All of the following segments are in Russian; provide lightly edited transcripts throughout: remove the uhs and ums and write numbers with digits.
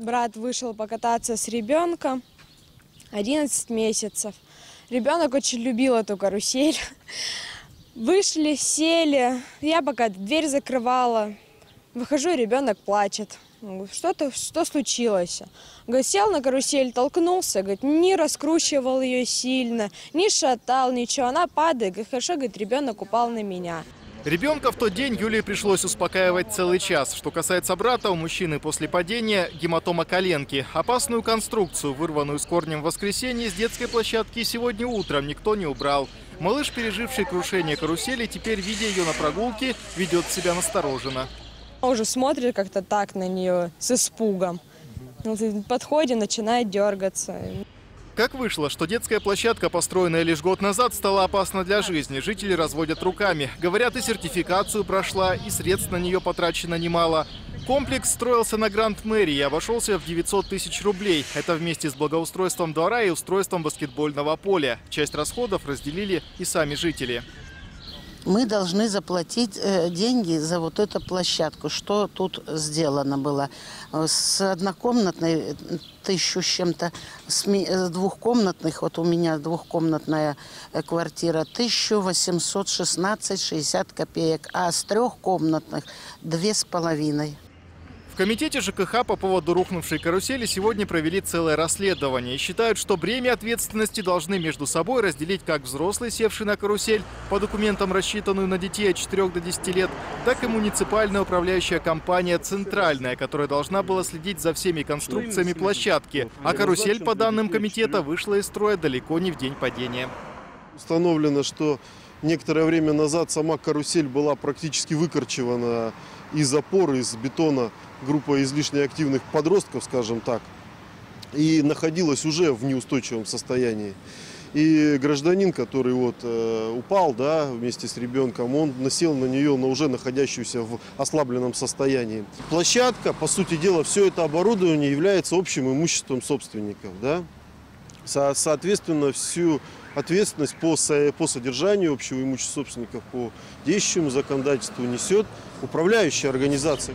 Брат вышел покататься с ребенком, 11 месяцев. Ребенок очень любил эту карусель. Вышли, сели. Я пока дверь закрывала. Выхожу, ребенок плачет. Что случилось? Говорит, сел на карусель, толкнулся, говорит, не раскручивал ее сильно, не шатал, ничего. Она падает, говорит, хорошо, говорит, ребенок упал на меня. Ребенка в тот день Юлии пришлось успокаивать целый час. Что касается брата, у мужчины после падения гематома коленки. Опасную конструкцию, вырванную с корнем в воскресенье, с детской площадки сегодня утром никто не убрал. Малыш, переживший крушение карусели, теперь, видя ее на прогулке, ведет себя настороженно. Он уже смотрит как-то так на нее с испугом. Подходит, начинает дергаться. Как вышло, что детская площадка, построенная лишь год назад, стала опасна для жизни, жители разводят руками. Говорят, и сертификацию прошла, и средств на нее потрачено немало. Комплекс строился на грант мэрии и обошелся в 900 тысяч рублей. Это вместе с благоустройством двора и устройством баскетбольного поля. Часть расходов разделили и сами жители. Мы должны заплатить деньги за вот эту площадку, что тут сделано было. С однокомнатной 1000 с чем-то, с двухкомнатных, вот у меня двухкомнатная квартира, 1816,60 копеек, а с трехкомнатных 2,5. В комитете ЖКХ по поводу рухнувшей карусели сегодня провели целое расследование и считают, что бремя ответственности должны между собой разделить как взрослый, севший на карусель, по документам рассчитанную на детей от 4 до 10 лет, так и муниципальная управляющая компания «Центральная», которая должна была следить за всеми конструкциями площадки. А карусель, по данным комитета, вышла из строя далеко не в день падения. Установлено, что некоторое время назад сама карусель была практически выкорчевана из опор, из бетона, группа излишне активных подростков, скажем так, и находилась уже в неустойчивом состоянии. И гражданин, который вот упал, да, вместе с ребенком, он насел на нее, но уже находящуюся в ослабленном состоянии. Площадка, по сути дела, все это оборудование является общим имуществом собственников, да. Соответственно, всю ответственность по содержанию общего имущества собственников по действующему законодательству несет управляющая организация.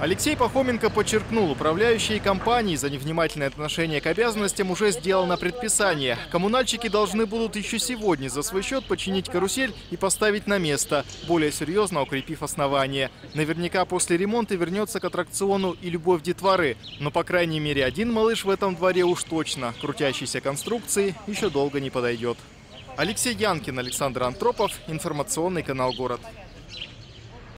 Алексей Пахоменко подчеркнул, управляющие компании за невнимательное отношение к обязанностям уже сделано предписание. Коммунальщики должны будут еще сегодня за свой счет починить карусель и поставить на место, более серьезно укрепив основание. Наверняка после ремонта вернется к аттракциону и любовь детворы. Но, по крайней мере, один малыш в этом дворе уж точно крутящейся конструкции еще долго не подойдет. Алексей Янкин, Александр Антропов, информационный канал «Город».